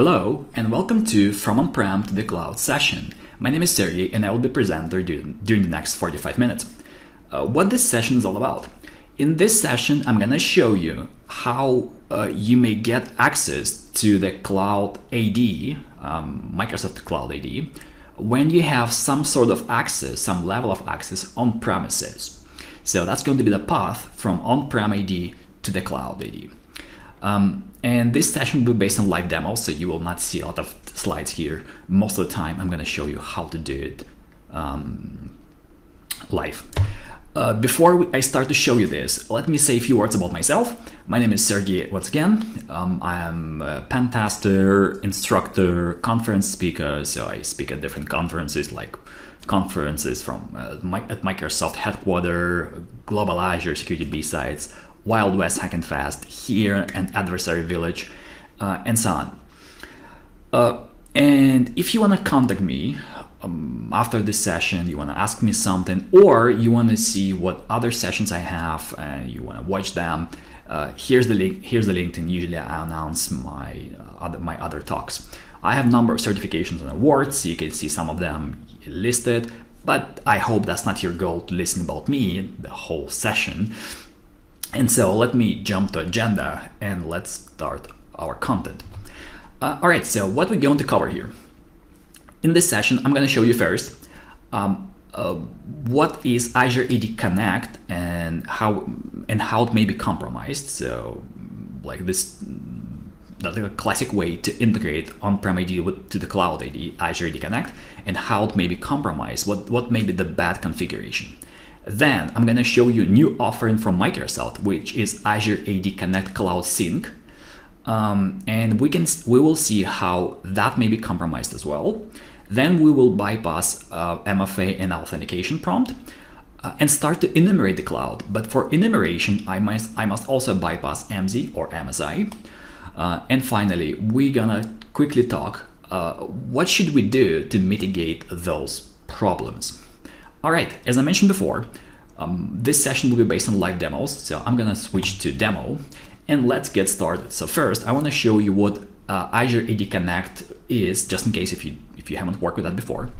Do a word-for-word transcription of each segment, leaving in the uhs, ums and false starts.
Hello and welcome to From On-Prem to the Cloud session. My name is Sergey and I will be presenter during, during the next forty-five minutes. Uh, what this session is all about. In this session, I'm going to show you how uh, you may get access to the Cloud A D, um, Microsoft Cloud A D, when you have some sort of access, some level of access on premises. So that's going to be the path from on-prem A D to the Cloud A D. Um, And this session will be based on live demos, so you will not see a lot of slides here. Most of the time, I'm going to show you how to do it um, live. Uh, before I start to show you this, let me say a few words about myself. My name is Sergey once again. Um, I am a pen tester, instructor, conference speaker, so I speak at different conferences, like conferences from uh, at Microsoft headquarters, Global Azure Security B-Sides, Wild West Hack and Fast, here and Adversary Village, uh, and so on. Uh, and if you want to contact me um, after this session, you want to ask me something, or you want to see what other sessions I have and you want to watch them, uh, here's the link. Here's the LinkedIn. Usually I announce my uh, other my other talks. I have a number of certifications and awards, so you can see some of them listed. But I hope that's not your goal to listen about me the whole session. And so let me jump to agenda and let's start our content. Uh, all right, so what we're going to cover here. In this session, I'm going to show you first um, uh, what is Azure A D Connect and how and how it may be compromised. So like this, that's a classic way to integrate on-prem A D with, to the cloud A D, Azure A D Connect, and how it may be compromised, what, what may be the bad configuration. Then I'm going to show you a new offering from Microsoft, which is Azure A D Connect Cloud Sync. Um, and we can we will see how that may be compromised as well. Then we will bypass uh, M F A and authentication prompt uh, and start to enumerate the cloud. But for enumeration, I must, I must also bypass A M S I or M S I. Uh, and finally, we're going to quickly talk uh, what should we do to mitigate those problems. All right, as I mentioned before, um, this session will be based on live demos, so I'm gonna switch to demo and let's get started. So first, I wanna show you what uh, Azure A D Connect is, just in case if you if you haven't worked with that before.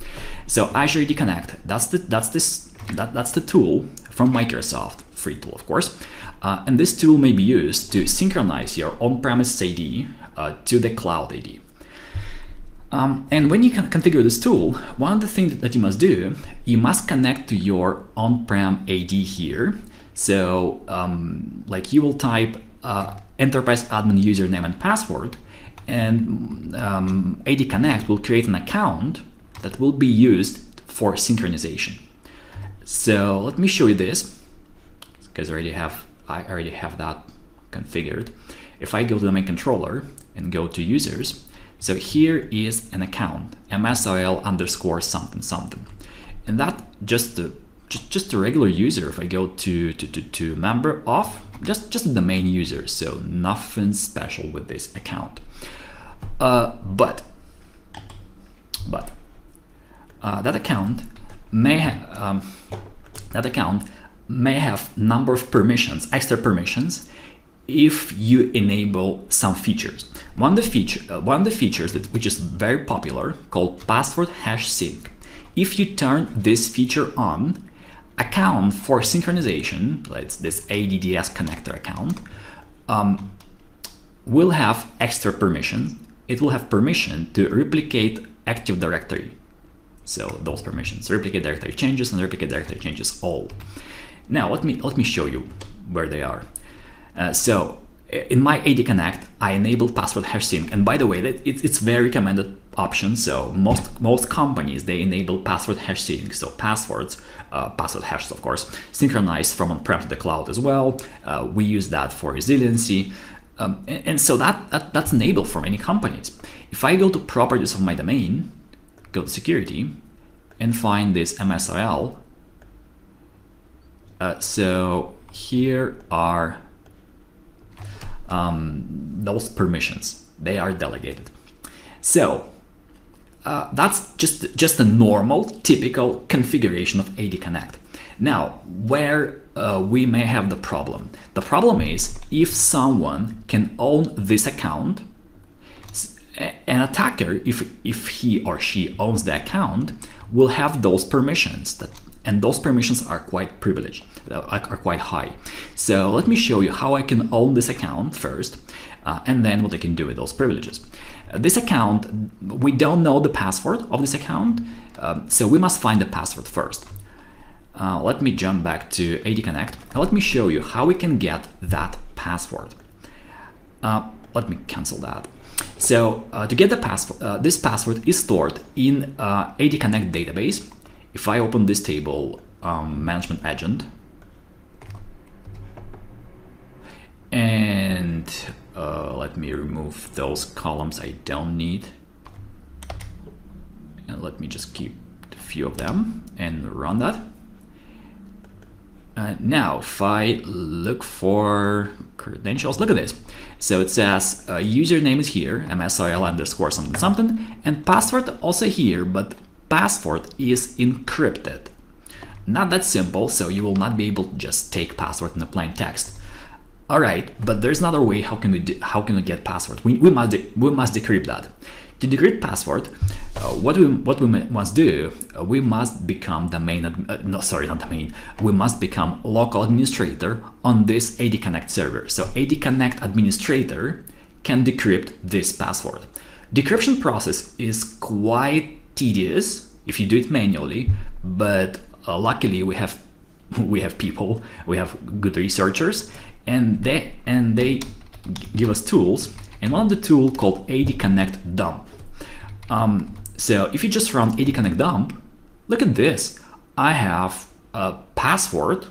So Azure A D Connect, that's the that's this that, that's the tool from Microsoft, free tool of course, uh, and this tool may be used to synchronize your on-premise A D uh, to the cloud A D. Um, and when you can configure this tool, one of the things that you must do, you must connect to your on-prem A D here. So um, like you will type uh, enterprise admin username and password, and um, A D Connect will create an account that will be used for synchronization. So let me show you this, because I already have I already have that configured. If I go to the main controller and go to users, so here is an account, M S I L underscore something something, and that just a, just a regular user. If I go to to, to to member of, just just the main user, so nothing special with this account. Uh, but but uh, that account may have um, that account may have number of permissions, extra permissions, if you enable some features. One of the feature, uh, one of the features that which is very popular, called password hash sync. If you turn this feature on, account for synchronization, let's this A D D S connector account, um, will have extra permission. It will have permission to replicate Active Directory. So those permissions: replicate directory changes and replicate directory changes all. Now let me let me show you where they are. Uh, so in my A D Connect, I enabled password hash sync, and by the way, that it's, it's very recommended option. So most most companies, they enable password hash sync, so passwords, uh, password hashes, of course, synchronized from on-prem to the cloud as well. Uh, we use that for resiliency, um, and, and so that, that that's enabled for many companies. If I go to properties of my domain, go to security, and find this M S I L, uh, so here are Um, those permissions. They are delegated. So uh, that's just just a normal, typical configuration of A D Connect. Now, where uh, we may have the problem. The problem is if someone can own this account an attacker, if, if he or she owns the account, will have those permissions. That, and those permissions are quite privileged, are quite high. So let me show you how I can own this account first, uh, and then what I can do with those privileges. Uh, this account, we don't know the password of this account, um, so we must find the password first. Uh, let me jump back to A D Connect. Now let me show you how we can get that password. Uh, let me cancel that. So uh, to get the password, uh, this password is stored in uh, A D Connect database. If I open this table, um, management agent, and uh, let me remove those columns I don't need, and let me just keep a few of them and run that. Uh, now, if I look for credentials, look at this. So it says uh, username is here, M S I L underscore something something, and password also here, but password is encrypted. Not that simple, so you will not be able to just take password in the plain text. All right, but there's another way. How can we do, how can we get password? We, we must we must decrypt that. To decrypt password, uh, what we what we must do, uh, we must become the main, uh, no, sorry, not the main, we must become local administrator on this A D Connect server. So A D Connect administrator can decrypt this password. Decryption process is quite tedious if you do it manually, but uh, luckily we have we have people, we have good researchers, and they and they give us tools. And one of the tools called A D Connect Dump. Um, so if you just run A D Connect Dump, look at this. I have a password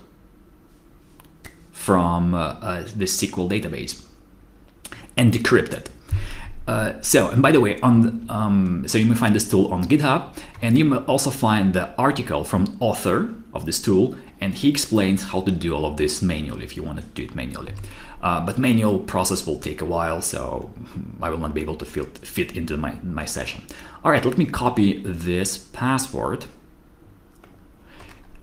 from uh, uh, the S Q L database and decrypted. Uh, so, and by the way, on um, so you may find this tool on GitHub, and you may also find the article from author of this tool, and he explains how to do all of this manually if you want to do it manually. Uh, but manual process will take a while, so I will not be able to fit, fit into my, my session. All right, let me copy this password.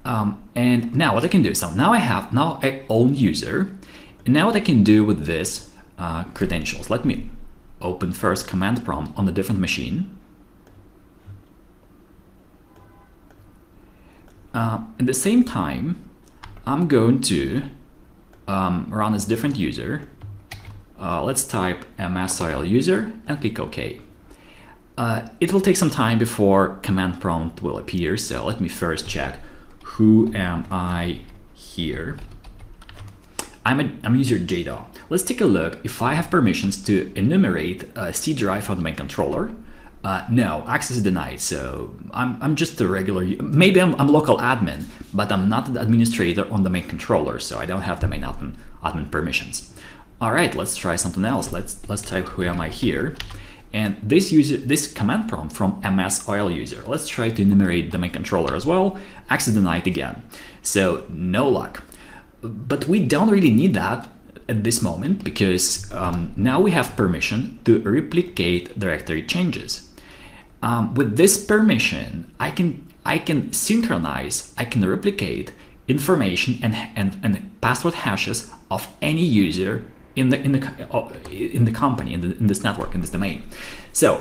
Um, and now what I can do, so now I have, now I own user. And now what I can do with this uh, credentials, let me open first command prompt on a different machine. Uh, at the same time, I'm going to Um, run as different user. Uh, let's type M S I L user and click OK. Uh, it will take some time before command prompt will appear, so let me first check who am I here. I'm, a, I'm user J D O. Let's take a look if I have permissions to enumerate a C drive on my controller. Uh, no, access denied, so I'm, I'm just a regular, maybe I'm, I'm local admin, but I'm not the administrator on the main controller, so I don't have the main admin, admin permissions. All right, let's try something else. Let's let's type who am I here, and this user, this command prompt from M S I L user. Let's try to enumerate the main controller as well. Access denied again, so no luck. But we don't really need that at this moment because um, now we have permission to replicate directory changes. Um, with this permission, I can I can synchronize, I can replicate information and and, and password hashes of any user in the in the in the company in, the, in this network in this domain. So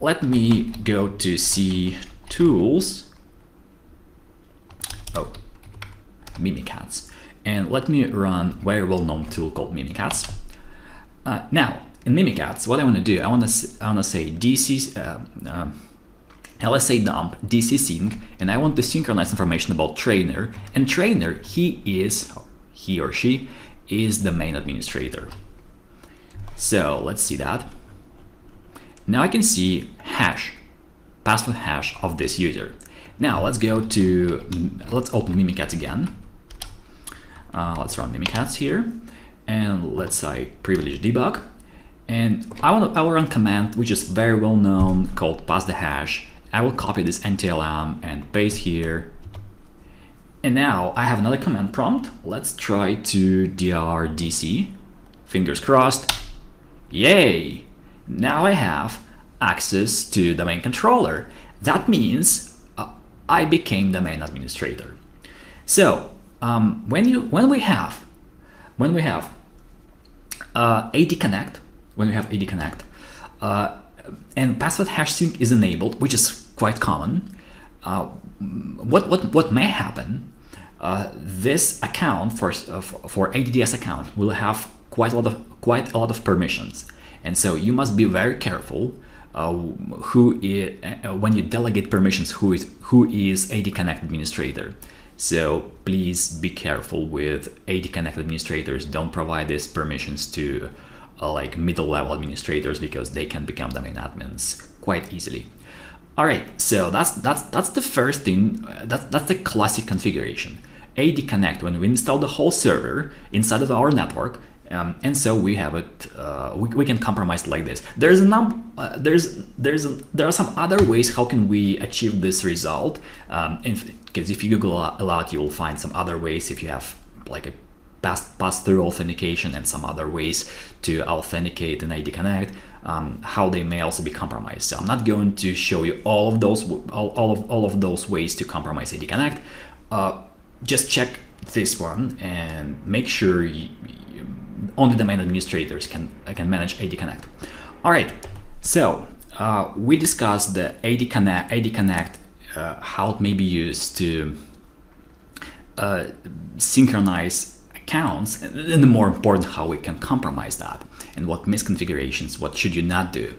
let me go to C tools. Oh, Mimikatz, and let me run a very well-known tool called Mimikatz. Uh, now. In Mimikatz, what I want to do, I want to I want to say D C uh, uh, L S A dump D C sync, and I want to synchronize information about trainer. And trainer, he is he or she is the main administrator. So let's see that. Now I can see hash, password hash of this user. Now let's go to let's open Mimikatz again. Uh, let's run Mimikatz here, and let's say privilege debug. And I want to I will run command, which is very well known, called pass the hash. I will copy this N T L M and paste here. And now I have another command prompt. Let's try to D R D C. Fingers crossed. Yay! Now I have access to the main controller. That means uh, I became the main administrator. So um, when you when we have when we have uh, A D Connect. When we have A D Connect, uh, and password hash sync is enabled, which is quite common. Uh, what what what may happen? Uh, this account for uh, for A D D S account will have quite a lot of quite a lot of permissions, and so you must be very careful uh, who is, uh, when you delegate permissions who is who is A D Connect administrator. So please be careful with A D Connect administrators. Don't provide these permissions to uh, like middle level administrators, because they can become domain admins quite easily. All right, so that's that's that's the first thing. Uh, that's that's the classic configuration. A D Connect, when we install the whole server inside of our network, um, and so we have it. Uh, we we can compromise like this. There's a num uh, there's there's a, there are some other ways how can we achieve this result. Um, because if you Google a lot, you will find some other ways. If you have like a pass pass through authentication and some other ways to authenticate an A D Connect. Um, how they may also be compromised. So I'm not going to show you all of those all, all of all of those ways to compromise A D Connect. Uh, just check this one and make sure you, you, only domain administrators can can manage A D Connect. All right, so uh, we discussed the A D Connect A D Connect uh, how it may be used to uh, synchronize accounts, and the more important how we can compromise that. And what misconfigurations, what should you not do?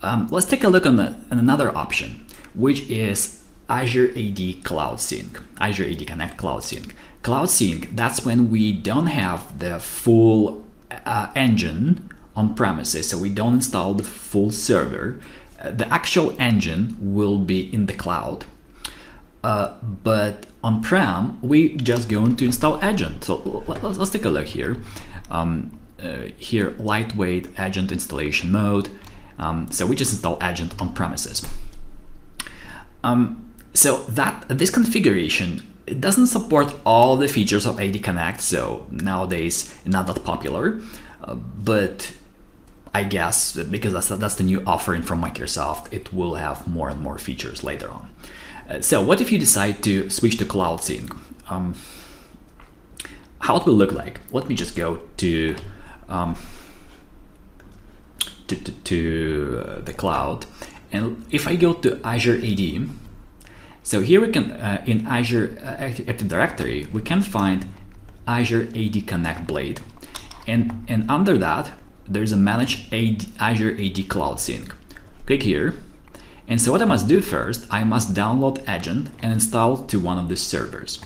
Um, let's take a look on, the, on another option, which is Azure A D Cloud Sync, Azure A D Connect Cloud Sync. Cloud Sync, that's when we don't have the full uh, engine on premises, so we don't install the full server. Uh, the actual engine will be in the cloud, uh, but on-prem, we just going to install Agent. So let's, let's take a look here. Um, Uh, here, lightweight agent installation mode. Um, so we just install agent on premises. Um, so that this configuration, it doesn't support all the features of A D Connect. So nowadays, not that popular, uh, but I guess because that's that's the new offering from Microsoft, it will have more and more features later on. Uh, so what if you decide to switch to Cloud Sync? Um, how it will look like? Let me just go to Um, to, to, to uh, the cloud, and if I go to Azure A D, so here we can uh, in Azure uh, Active Directory we can find Azure A D Connect Blade, and and under that there's a manage A D, Azure A D Cloud Sync. Click here, and so what I must do first, I must download Agent and install to one of the servers.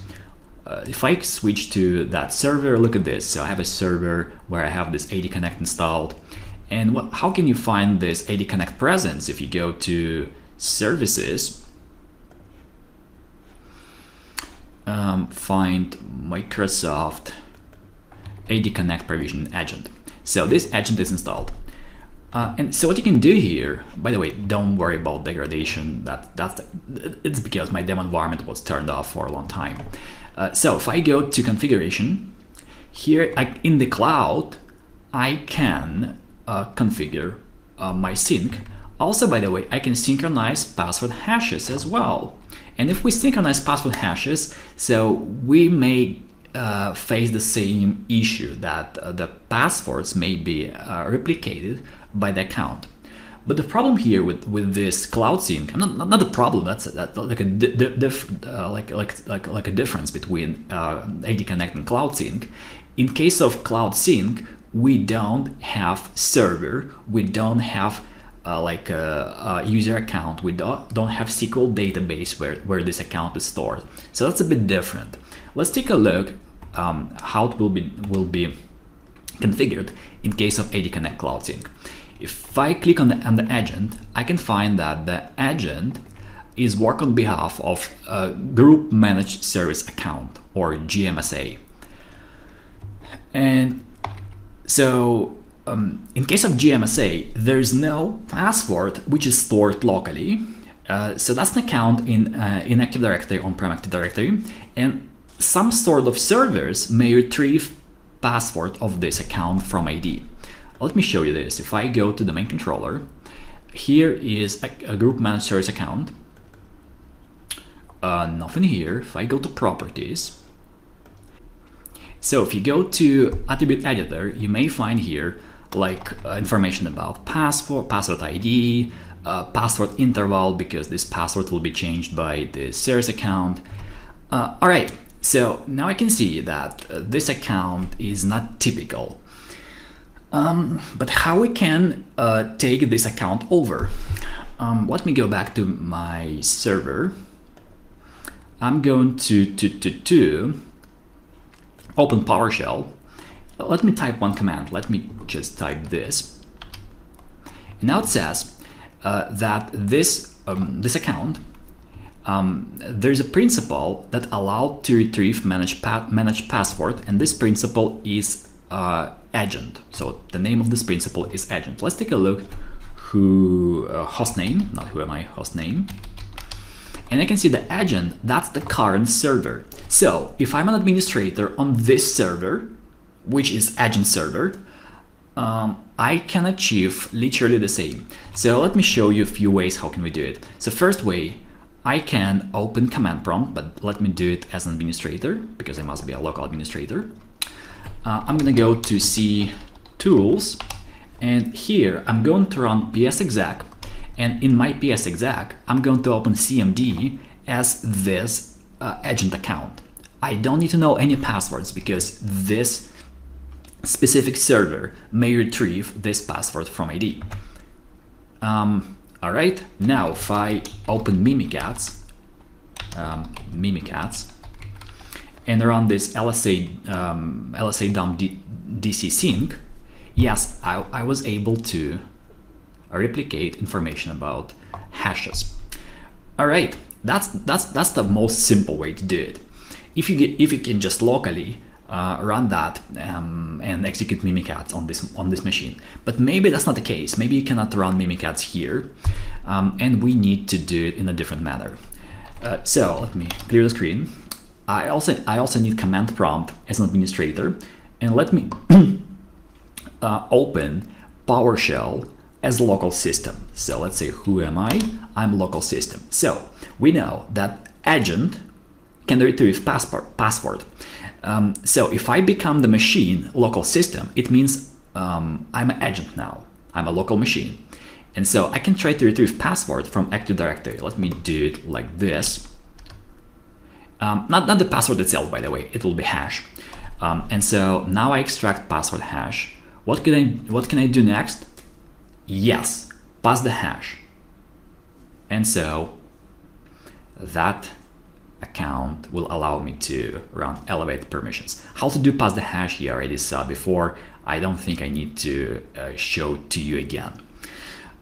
Uh, if I switch to that server, look at this. So I have a server where I have this A D Connect installed. And what, how can you find this A D Connect presence? If you go to services, um, find Microsoft A D Connect provision agent. So this agent is installed. Uh, and so what you can do here, by the way, don't worry about degradation. That, that's, it's because my demo environment was turned off for a long time. Uh, so if I go to configuration, here I, in the cloud, I can uh, configure uh, my sync. Also, by the way, I can synchronize password hashes as well. And if we synchronize password hashes, so we may uh, face the same issue that uh, the passwords may be uh, replicated by the account. But the problem here with with this cloud sync, not not, not a problem. That's that, like a diff, uh, like like like like a difference between uh, A D Connect and Cloud Sync. In case of Cloud Sync, we don't have server, we don't have uh, like a, a user account, we don't don't have S Q L database where where this account is stored. So that's a bit different. Let's take a look um, how it will be will be configured in case of A D Connect Cloud Sync. If I click on the, on the agent, I can find that the agent is work on behalf of a group managed service account, or G M S A. And so um, in case of G M S A, there's no password which is stored locally. Uh, so that's an account in, uh, in Active Directory, on-prem Active Directory, and some sort of servers may retrieve password of this account from A D. Let me show you this. If I go to the main controller, here is a, a group managed service account. Uh, nothing here. If I go to properties, so if you go to attribute editor, you may find here like uh, information about password, password I D, uh, password interval, because this password will be changed by the Sears account. Uh, all right, so now I can see that uh, this account is not typical. Um, but how we can uh, take this account over? Um, let me go back to my server. I'm going to, to, to, to open PowerShell. Let me type one command. Let me just type this. Now it says uh, that this, um, this account, um, there's a principle that allowed to retrieve manage, pa manage password, and this principle is uh, agent. So the name of this principle is agent. Let's take a look who uh, hostname, not who am I, hostname. And I can see the agent, that's the current server. So if I'm an administrator on this server, which is agent server, um, I can achieve literally the same. So let me show you a few ways how can we do it. So first way, I can open command prompt, but let me do it as an administrator because I must be a local administrator. Uh, I'm gonna go to C tools, and here I'm going to run psexec, and in my psexec, I'm going to open C M D as this uh, agent account. I don't need to know any passwords because this specific server may retrieve this password from I D. Um, all right, now if I open Mimikatz, um, Mimikatz, and run this L S A, um, L S A dump D C sync, yes, I, I was able to replicate information about hashes. All right, that's that's that's the most simple way to do it. If you get, if you can just locally uh, run that um, and execute Mimikatz on this on this machine, but maybe that's not the case. Maybe you cannot run Mimikatz here, um, and we need to do it in a different manner. Uh, so let me clear the screen. I also I also need command prompt as an administrator, and let me uh, open PowerShell as local system. So let's say, who am I? I'm local system. So we know that agent can retrieve passport, password. Um, so if I become the machine local system, it means um, I'm an agent now. I'm a local machine. And so I can try to retrieve password from Active Directory. Let me do it like this. Um, not, not the password itself, by the way, it will be hash. Um, and so now I extract password hash. What can I, what can I do next? Yes, pass the hash. And so that account will allow me to run elevate permissions. How to do pass the hash, you already saw before. I don't think I need to uh, show to you again.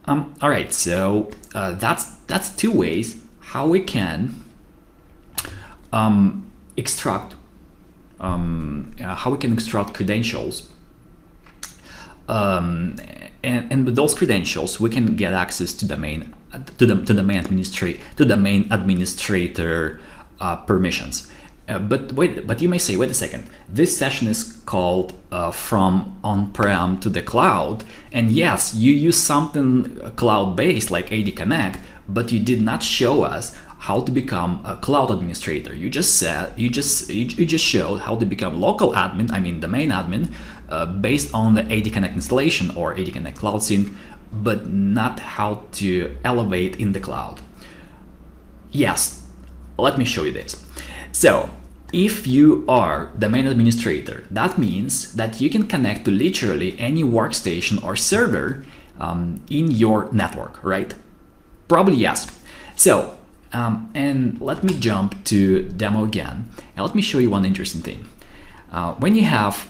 Um, all right, so uh, that's, that's two ways how we can um, extract, um, uh, how we can extract credentials. Um, And, and with those credentials, we can get access to the main, to the to the main administrator, to the main administrator uh, permissions. Uh, but wait, but you may say, wait a second. This session is called uh, from on-prem to the cloud, and yes, you use something cloud-based like A D Connect, but you did not show us how to become a cloud administrator. You just said you just you, you just showed how to become local admin. I mean, domain admin. Uh, based on the A D Connect installation or A D Connect Cloud Sync, but not how to elevate in the cloud. Yes, let me show you this. So if you are the main administrator, that means that you can connect to literally any workstation or server um, in your network, right? Probably yes. So, um, and let me jump to demo again. And let me show you one interesting thing. Uh, when you have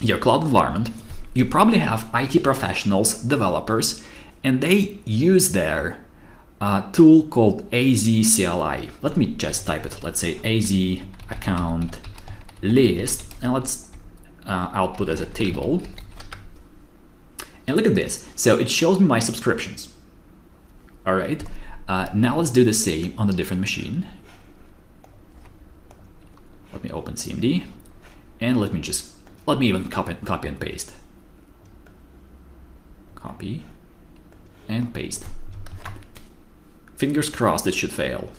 your cloud environment, you probably have I T professionals, developers, and they use their uh, tool called A Z C L I. Let me just type it. Let's say A Z account list, and let's uh, output as a table. And look at this. So it shows me my subscriptions. All right. Uh, now let's do the same on a different machine. Let me open C M D, and let me just Let me even copy, copy and paste. Copy and paste. Fingers crossed it should fail.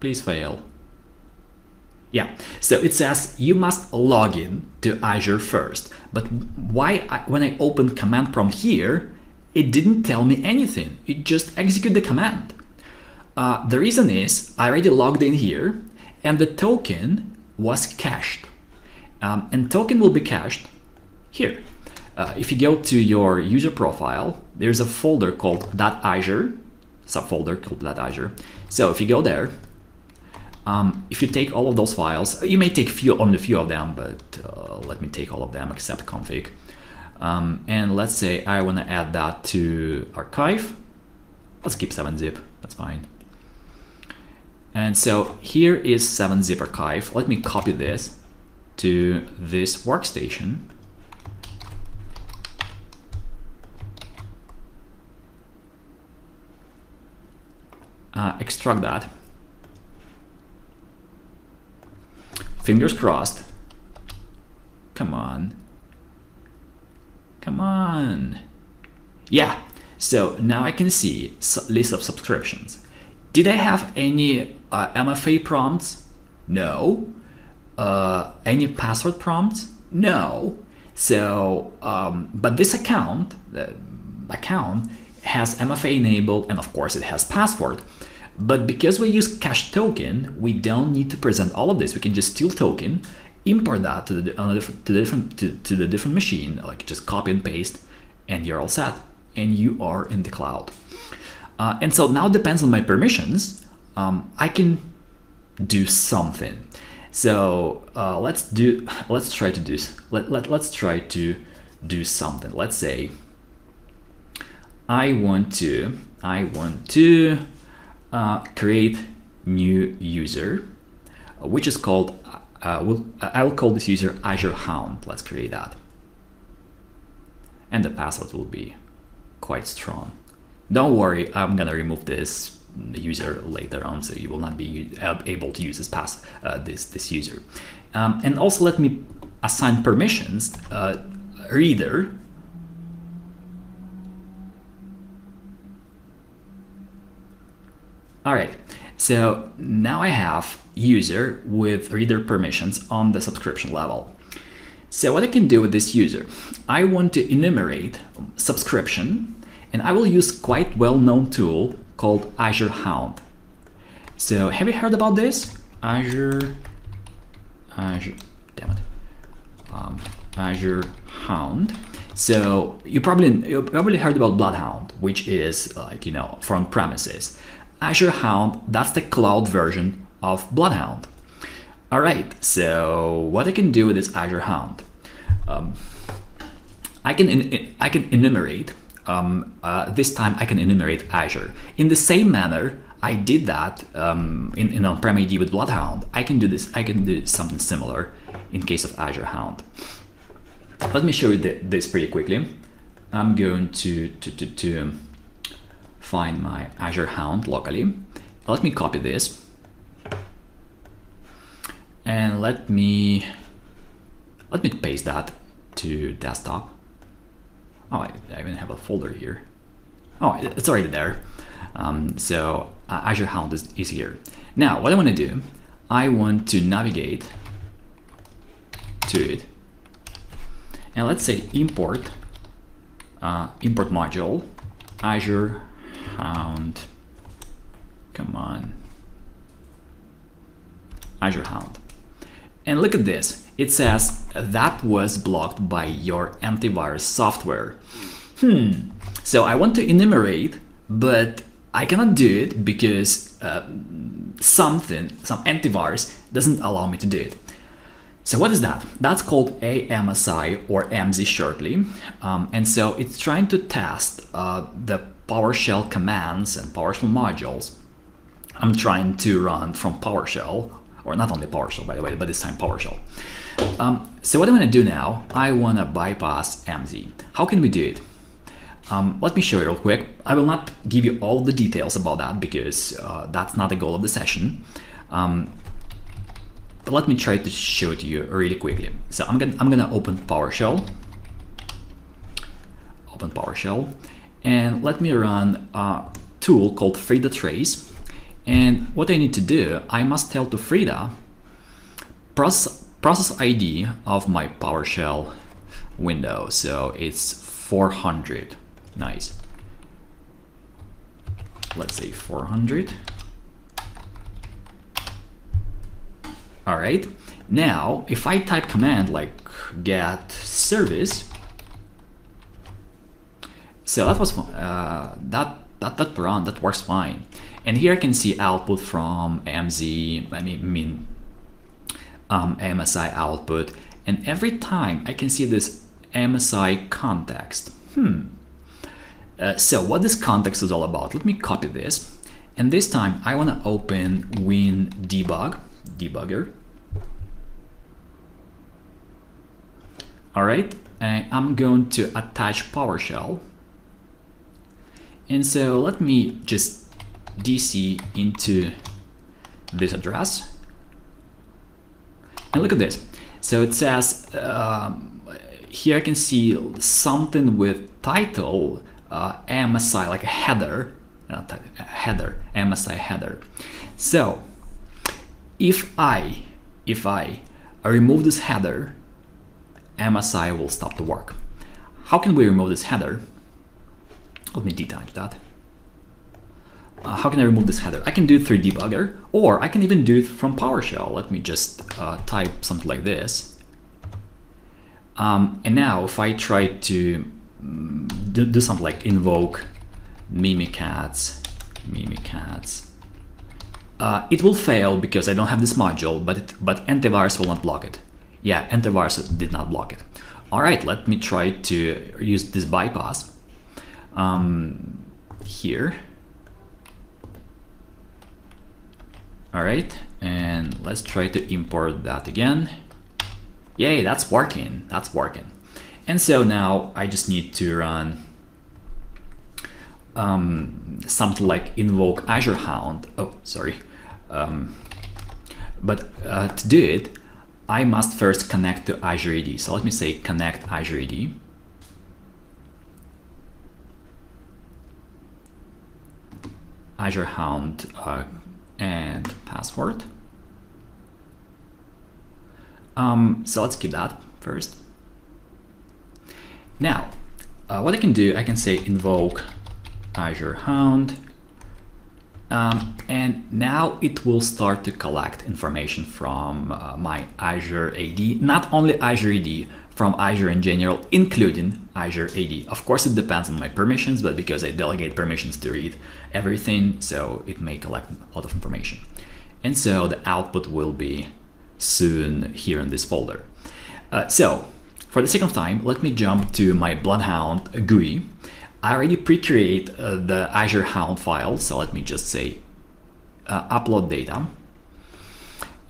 Please fail. Yeah, so it says you must log in to Azure first. But why, I, when I opened command prompt here, it didn't tell me anything. It just executed the command. Uh, the reason is I already logged in here and the token was cached. Um, and token will be cached here. Uh, if you go to your user profile, there's a folder called .azure, subfolder called .azure. So if you go there, Um, if you take all of those files, you may take few, only a few of them, but uh, let me take all of them except config. Um, and let's say I want to add that to archive. Let's keep seven zip, that's fine. And so here is seven zip archive. Let me copy this to this workstation. Uh, extract that. Fingers crossed. Come on. Come on. Yeah. So now I can see list of subscriptions. Did I have any uh, M F A prompts? No. Uh, any password prompts? No. So, um, but this account, the account has M F A enabled, and of course it has password. But because we use cache token, we don't need to present all of this. We can just steal token, import that to the, uh, to the, different, to, to the different machine, like just copy and paste, and you're all set. And you are in the cloud. Uh, and so now it depends on my permissions. Um, I can do something. So uh, let's do. Let's try to do. Let, let, let's try to do something. Let's say I want to. I want to. Uh, create new user, which is called, uh, we'll, I will call this user Azure Hound. Let's create that. And the password will be quite strong. Don't worry, I'm going to remove this user later on, so you will not be able to use this pass, uh, this, this user. Um, and also let me assign permissions, uh, reader, all right, so now I have user with reader permissions on the subscription level. So what I can do with this user, I want to enumerate subscription, and I will use quite well-known tool called Azure Hound. So have you heard about this? Azure, Azure, damn it, um, Azure Hound. So you probably you probably heard about Bloodhound, which is like you know from premises. Azure Hound, that's the cloud version of Bloodhound. All right, so what I can do with this Azure Hound, um, I can in, in, I can enumerate. Um, uh, this time I can enumerate Azure in the same manner I did that um, in, in on-prem A D with Bloodhound. I can do this. I can do something similar in case of Azure Hound. Let me show you the, this pretty quickly. I'm going to to to. to find my Azure Hound locally. Let me copy this. And let me let me paste that to desktop. Oh, I, I even have a folder here. Oh, it's already there. Um, so uh, Azure Hound is, is here. Now, what I want to do, I want to navigate to it. And let's say import, uh, import module, Azure Hound, come on, Azure Hound. And look at this, it says that was blocked by your antivirus software. Hmm, so I want to enumerate, but I cannot do it because uh, something, some antivirus doesn't allow me to do it. So what is that? That's called A M S I or A M S I shortly. Um, and so it's trying to test uh, the PowerShell commands and PowerShell modules I'm trying to run from PowerShell, or not only PowerShell, by the way, but this time PowerShell. Um, so what I'm going to do now, I want to bypass A M S I. How can we do it? Um, let me show you real quick. I will not give you all the details about that because uh, that's not the goal of the session. Um, But let me try to show it to you really quickly. So I'm gonna I'm gonna open PowerShell, open PowerShell, and let me run a tool called Frida trace. And what I need to do, I must tell to Frida process, process I D of my PowerShell window. So it's four hundred. Nice. Let's say four hundred. All right. Now, if I type command like get service, so that was uh, that that that run that works fine. And here I can see output from A M S I. I mean, I mean um, M S I output. And every time I can see this M S I context. Hmm. Uh, so what this context is all about? Let me copy this. And this time I want to open WinDebug debugger. All right, and I'm going to attach PowerShell. And so let me just D C into this address. And look at this. So it says, um, here I can see something with title, uh, M S I, like a header, not a header, M S I header. So if I, if I remove this header, M S I will stop the work. How can we remove this header? Let me detach that. Uh, how can I remove this header? I can do it through debugger, or I can even do it from PowerShell. Let me just uh, type something like this. Um, and now if I try to um, do, do something like invoke Mimikatz, Mimikatz, uh, it will fail because I don't have this module, but, it, but antivirus will not block it. Yeah, antivirus did not block it. All right, let me try to use this bypass um, here. All right, and let's try to import that again. Yay, that's working, that's working. And so now I just need to run um, something like invoke Azure Hound. Oh, sorry. Um, but uh, to do it, I must first connect to Azure A D. So let me say connect Azure A D. Azure Hound uh, and password. Um, so let's keep that first. Now, uh, what I can do, I can say invoke Azure Hound. Um, and now it will start to collect information from uh, my Azure A D, not only Azure A D, from Azure in general, including Azure A D. Of course, it depends on my permissions, but because I delegate permissions to read everything, so it may collect a lot of information. And so the output will be soon here in this folder. Uh, so for the second time, let me jump to my Bloodhound G U I. I already pre-create uh, the Azure Hound file, so let me just say uh, upload data.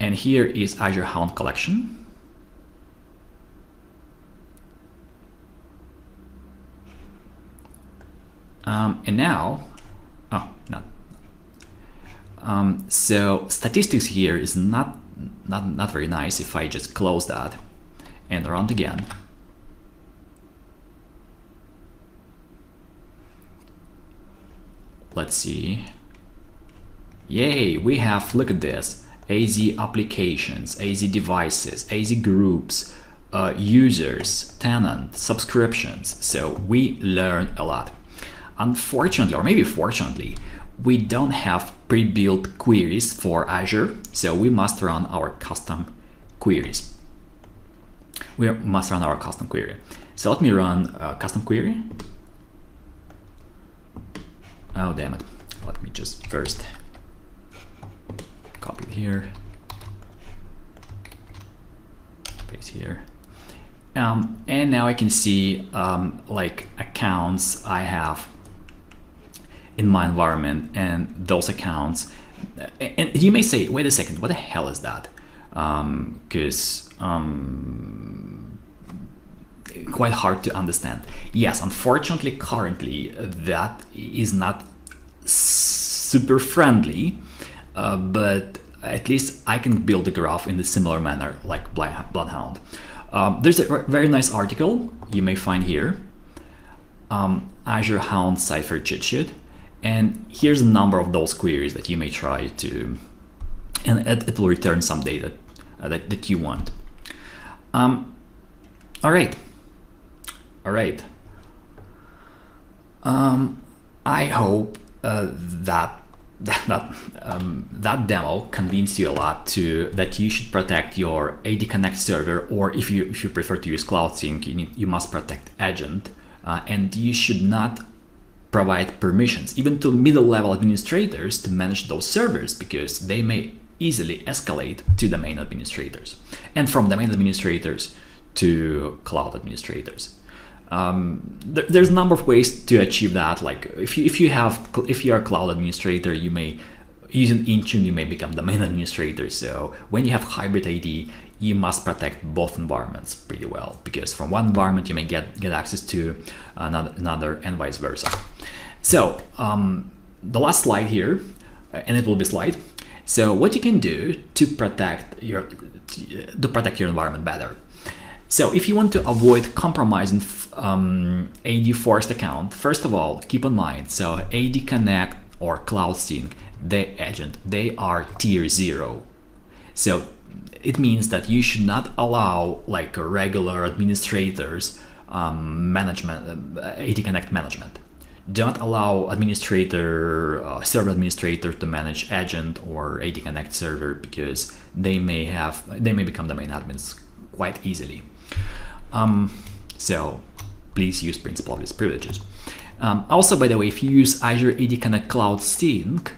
And here is Azure Hound collection. Um, and now, oh, no. Um, so statistics here is not, not, not very nice. If I just close that and run it again. Let's see. Yay, we have, look at this, A Z applications, A Z devices, A Z groups, uh, users, tenant, subscriptions. So we learn a lot. Unfortunately, or maybe fortunately, we don't have pre-built queries for Azure. So we must run our custom queries. We must run our custom query. So let me run a custom query. Oh, damn it. Let me just first copy here, paste here. Um, and now I can see um, like accounts I have in my environment and those accounts. And you may say, wait a second, what the hell is that? Um, 'cause, um, quite hard to understand. Yes, unfortunately, currently that is not super friendly, uh, but at least I can build a graph in a similar manner like Bloodhound. Um, there's a very nice article you may find here, um, Azure Hound Cipher Cheat Sheet, and here's a number of those queries that you may try to, and it, it will return some data uh, that, that you want. Um, all right. All right. Um, I hope uh, that that that, um, that demo convinced you a lot to that you should protect your A D Connect server, or if you if you prefer to use Cloud Sync, you need, you must protect agent, uh, and you should not provide permissions even to middle-level administrators to manage those servers, because they may easily escalate to the domain administrators, and from the domain administrators to cloud administrators. Um, there, there's a number of ways to achieve that. Like if you, if you have, if you are a cloud administrator, you may, using Intune, you may become the main administrator. So when you have hybrid A D, you must protect both environments pretty well, because from one environment, you may get, get access to another, another and vice versa. So um, the last slide here, and it will be slide. So what you can do to protect your, to protect your environment better. So if you want to avoid compromising um, A D forest account, first of all, keep in mind, so A D Connect or Cloud Sync, they agent, they are tier zero. So it means that you should not allow like regular administrators um, management, A D Connect management. Do not allow administrator, uh, server administrator to manage agent or A D Connect server, because they may have, they may become the main admins quite easily. Um, so please use principle of these privileges. Um, also, by the way, if you use Azure A D Connect Cloud Sync,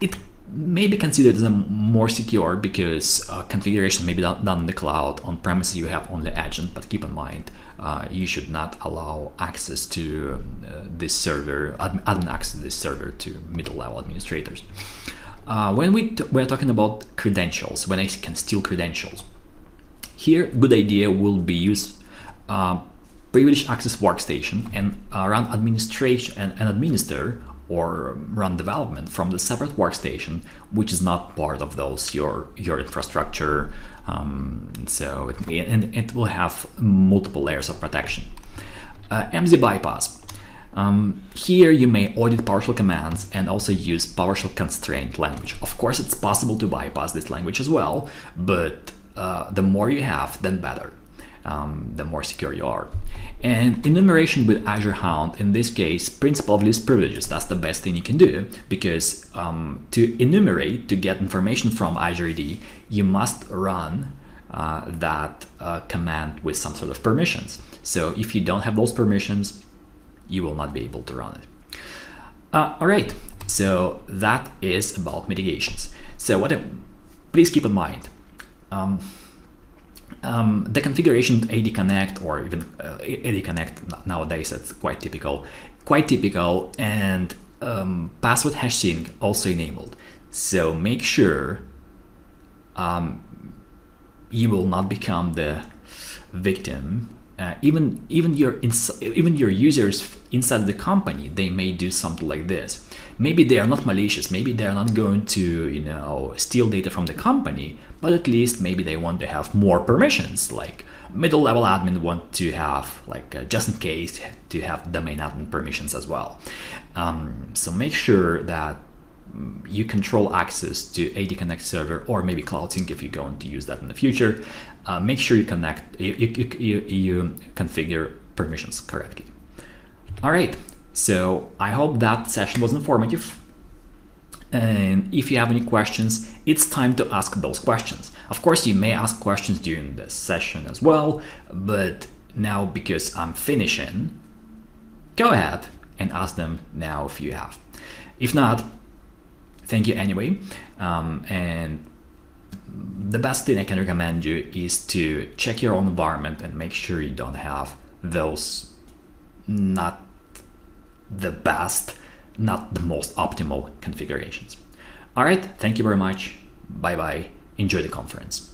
it may be considered as a more secure, because uh, configuration may be done, done in the cloud. On premises, you have only agent, but keep in mind, uh, you should not allow access to uh, this server, admin, admin access to this server to middle-level administrators. Uh, when we we're talking about credentials, when I can steal credentials, here, good idea will be use uh, privileged access workstation and uh, run administration and, and administer or run development from the separate workstation, which is not part of those your your infrastructure. Um, so it, and it will have multiple layers of protection. Uh, A M S I bypass. Um, here you may audit PowerShell commands and also use PowerShell constraint language. Of course, it's possible to bypass this language as well, but Uh, the more you have, then better, um, the more secure you are. And enumeration with Azure Hound, in this case, principle of least privileges, that's the best thing you can do, because um, to enumerate, to get information from Azure A D, you must run uh, that uh, command with some sort of permissions. So if you don't have those permissions, you will not be able to run it. Uh, all right, so that is about mitigations. So what? A, please keep in mind, Um, um, the configuration A D Connect or even uh, A D Connect nowadays, it's quite typical, quite typical, and um, password hashing also enabled. So make sure um, you will not become the victim. Uh, even even your even your users inside the company, they may do something like this. Maybe they are not malicious. Maybe they are not going to, you know, steal data from the company. But at least maybe they want to have more permissions. Like middle-level admin want to have, like uh, just in case, to have domain admin permissions as well. Um, so make sure that you control access to A D Connect server or maybe Cloud Sync if you're going to use that in the future. Uh, make sure you connect, you, you, you, you configure permissions correctly. All right, so I hope that session was informative. And if you have any questions, it's time to ask those questions. Of course, you may ask questions during the session as well, but now because I'm finishing, go ahead and ask them now if you have. If not, thank you anyway. Um, and the best thing I can recommend you is to check your own environment and make sure you don't have those not the best, not the most optimal configurations. All right, thank you very much. Bye-bye. Enjoy the conference.